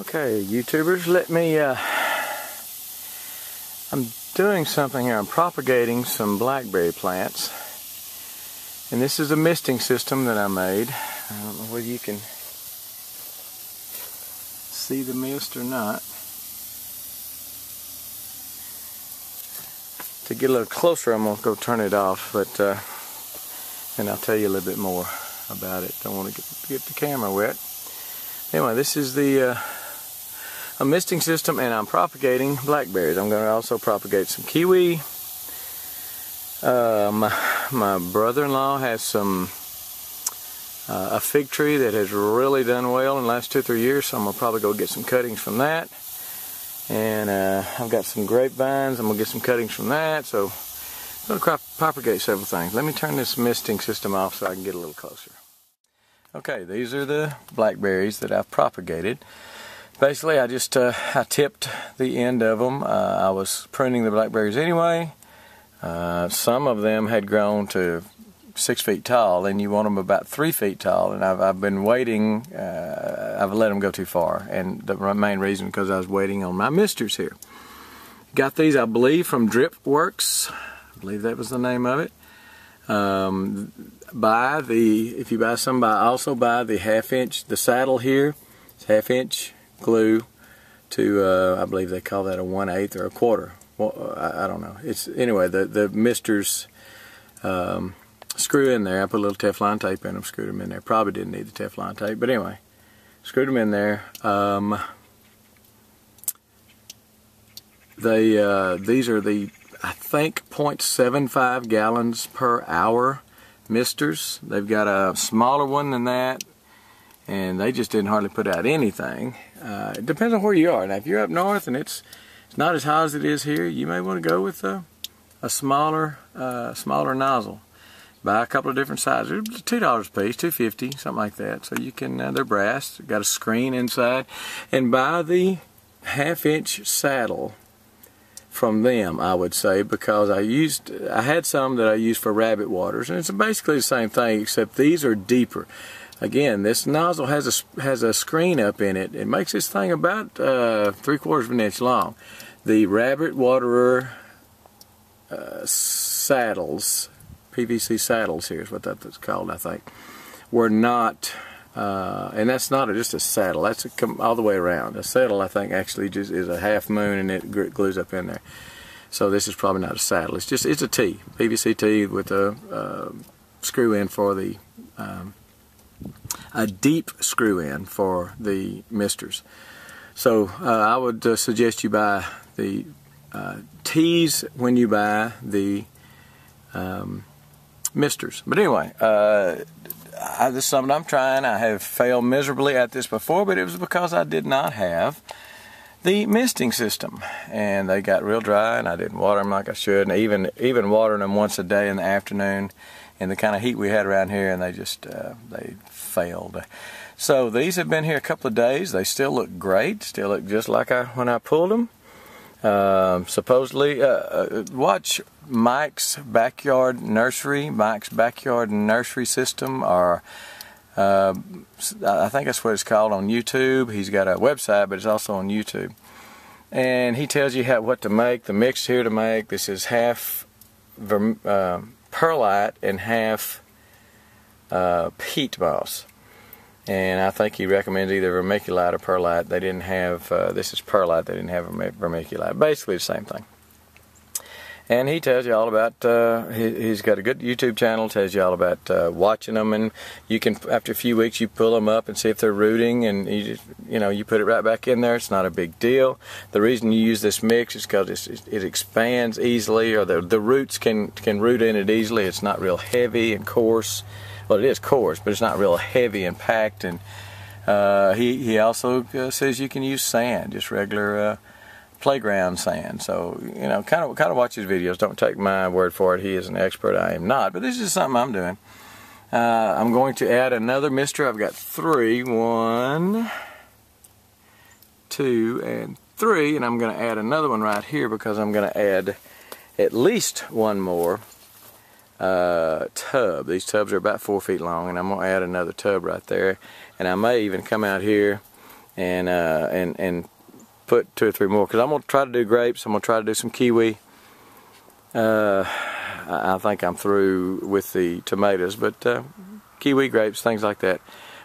Okay, YouTubers, let me, I'm doing something here. I'm propagating some blackberry plants. And this is a misting system that I made. I don't know whether you can see the mist or not. To get a little closer, I'm going to go turn it off, but and I'll tell you a little bit more about it. Don't want to get the camera wet. Anyway, this is the a misting system, and I'm propagating blackberries. I'm going to also propagate some kiwi. My brother-in-law has some a fig tree that has really done well in the last 2-3 years, so I'm going to probably go get some cuttings from that. And I've got some grapevines. I'm going to get some cuttings from that. So I'm going to propagate several things. Let me turn this misting system off so I can get a little closer. Okay, these are the blackberries that I've propagated. Basically, I just I tipped the end of them. I was pruning the blackberries anyway. Some of them had grown to 6 feet tall, and you want them about 3 feet tall, and I've been waiting. I've let them go too far, and the main reason because I was waiting on my misters here. Got these, I believe, from Drip Works. I believe that was the name of it. If you buy some, also buy the half-inch, the saddle here. It's half-inch glue to, I believe they call that a 1/8 or a quarter. Well, I don't know. It's anyway the misters. Screw in there. I put a little Teflon tape in them, screwed them in there. Probably didn't need the Teflon tape, but anyway, screwed them in there. These are the, I think, 0.75 gallons per hour misters. They've got a smaller one than that, and they just didn't hardly put out anything. It depends on where you are. Now, if you're up north and it's not as high as it is here, you may want to go with a smaller nozzle. Buy a couple of different sizes. $2 a piece, $2.50, something like that. So you can, they're brass, got a screen inside. And buy the half-inch saddle from them, I would say, because I had some that I used for rabbit waters, and it's basically the same thing, except these are deeper. Again, this nozzle has a screen up in it. It makes this thing about 3/4 of an inch long. The rabbit waterer saddles, PVC saddles here is what that's called, I think, were not, and that's not just a saddle, that's all the way around. A saddle, I think, actually just is a half moon and it glues up in there. So this is probably not a saddle, it's a T, PVC T with a screw in for the, a deep screw in for the misters. So I would suggest you buy the T's when you buy the misters. But anyway, this is something I'm trying. I have failed miserably at this before, but it was because I did not have the misting system, and they got real dry, and I didn't water them like I should, and even watering them once a day in the afternoon in the kind of heat we had around here, and they just they failed. So these have been here a couple of days. They still look great, still look just like when I pulled them. Supposedly, watch Mike's Backyard Nursery, Mike's Backyard Nursery System, or I think that's what it's called on YouTube. He's got a website, but it's also on YouTube. And he tells you what to make, the mix here to make. This is half perlite and half peat moss. And I think he recommends either vermiculite or perlite. They didn't have, this is perlite, they didn't have vermiculite. Basically the same thing. And he tells you all about, he's got a good YouTube channel, tells you all about watching them, and you can, after a few weeks, you pull them up and see if they're rooting, and you just, you know, you put it right back in there. It's not a big deal. The reason you use this mix is because it expands easily, or the roots can root in it easily. It's not real heavy and coarse. Well, it is coarse, but it's not real heavy and packed. And he also says you can use sand, just regular playground sand. So, you know, kind of watch his videos. Don't take my word for it. He is an expert. I am not. But this is something I'm doing. I'm going to add another mister. I've got three. 1, 2, and 3. And I'm going to add another one right here because I'm going to add at least one more tub. These tubs are about 4 feet long, and I'm going to add another tub right there. And I may even come out here and put 2 or 3 more, because I'm going to try to do grapes. I'm going to try to do some kiwi. I think I'm through with the tomatoes, but kiwi, grapes, things like that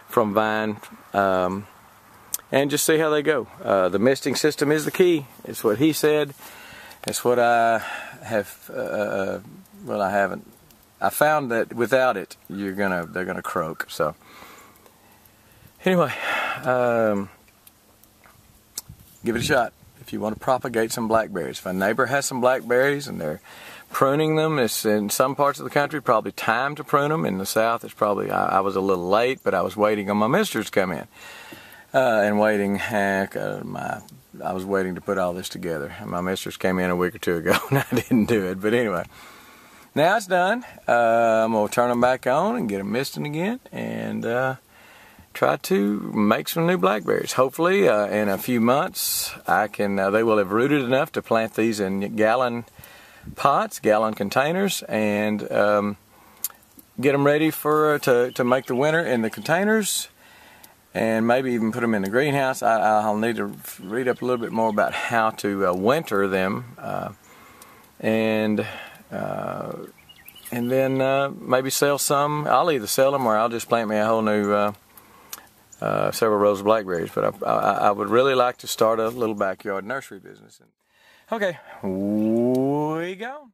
from vine, and just see how they go. The misting system is the key. It's what he said. It's what I have. Well, I haven't. I found that without it, they're gonna croak. So anyway, give it a shot if you want to propagate some blackberries. If a neighbor has some blackberries and they're pruning them, it's in some parts of the country probably time to prune them. In the South, it's probably I was a little late, but I was waiting on my misters to come in, and waiting. I was waiting to put all this together. My mistress came in a week or two ago, and I didn't do it. But anyway, now it's done. I'm going to turn them back on and get them misting again, and try to make some new blackberries. Hopefully, in a few months, I can. They will have rooted enough to plant these in gallon pots, gallon containers, and get them ready for to make the winter in the containers. And maybe even put them in the greenhouse. I'll need to read up a little bit more about how to winter them, and then maybe sell some. I'll either sell them or I'll just plant me a whole new several rows of blackberries. But I would really like to start a little backyard nursery business. Okay, we go.